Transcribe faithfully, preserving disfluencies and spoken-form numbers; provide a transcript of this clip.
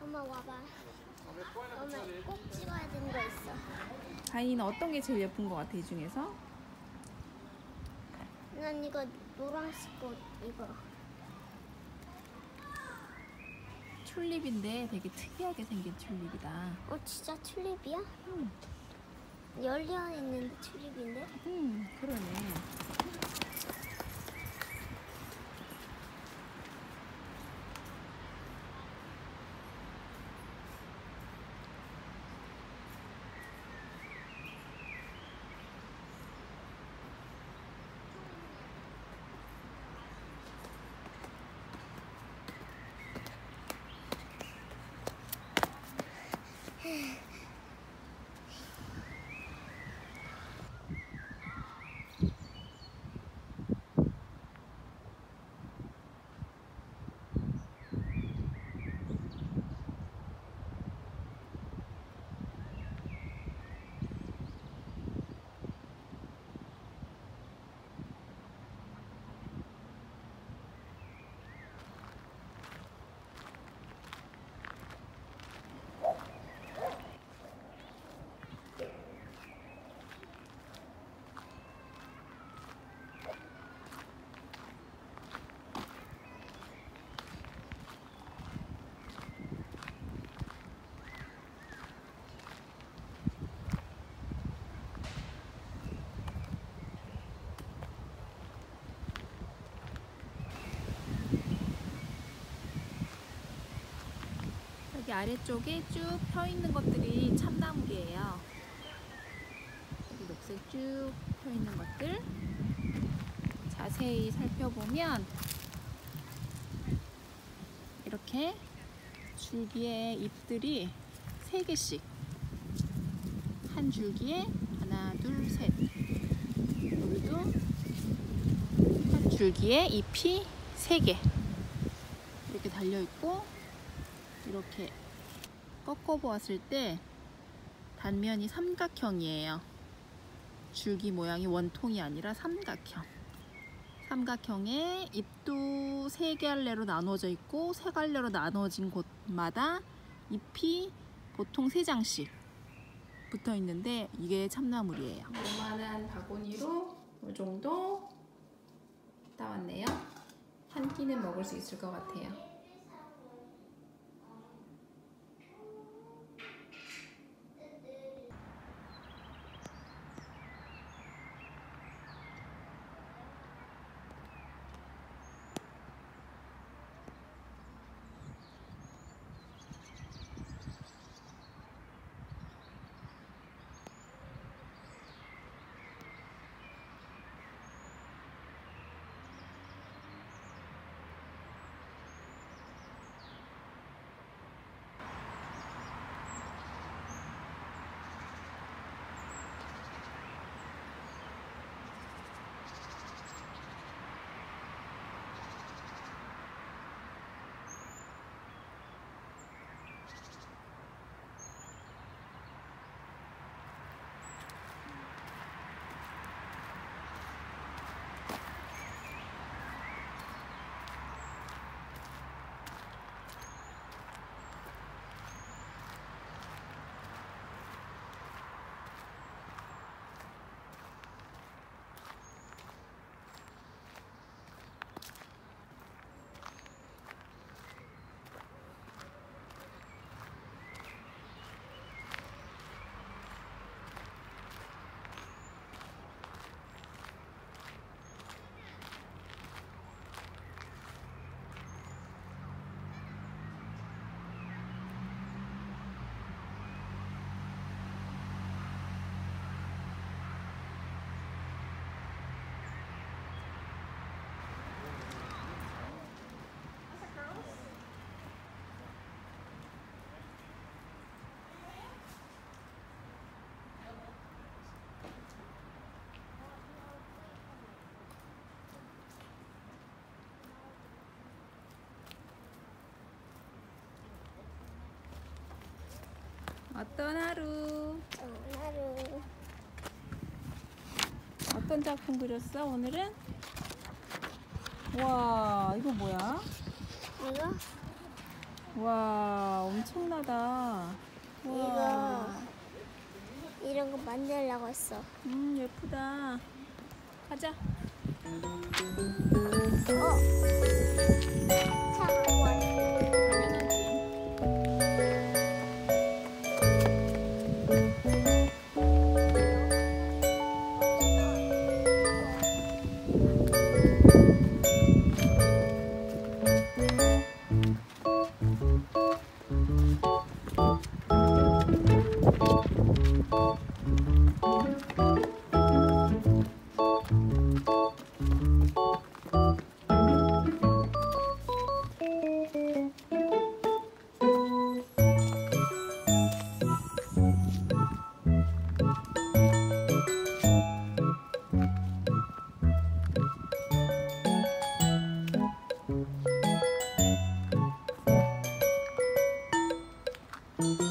엄마 와봐. 엄마 꼭 찍어야 되는 거 있어. 다인이는 어떤 게 제일 예쁜 거 같아 이 중에서? 난 이거 노란색 꽃 이거. 튤립인데 되게 특이하게 생긴 튤립이다. 어 진짜 튤립이야? 응. 열려 있는 튤립인데? 응 그러네. 아래쪽에 쭉 펴있는 것들이 참나무예요. 여기 녹색 쭉 펴있는 것들 자세히 살펴보면 이렇게 줄기에 잎들이 세 개씩, 한 줄기에 하나 둘 셋, 여기도 한 줄기에 잎이 세 개 이렇게 달려있고, 이렇게 꺾어 보았을 때 단면이 삼각형이에요. 줄기 모양이 원통이 아니라 삼각형. 삼각형에 잎도 세 갈래로 나눠져 있고, 세 갈래로 나눠진 곳마다 잎이 보통 세 장씩 붙어 있는데 이게 참나물이에요. 요만한 바구니로 이 정도 따왔네요. 한 끼는 먹을 수 있을 것 같아요. 어떤 하루? 어떤 하루? 어떤 작품 그렸어 오늘은? 와 이거 뭐야? 이거? 와 엄청나다. 우와. 이거 이런 거 만들려고 했어. 음 예쁘다. 가자. 어. 차가워. Thank you.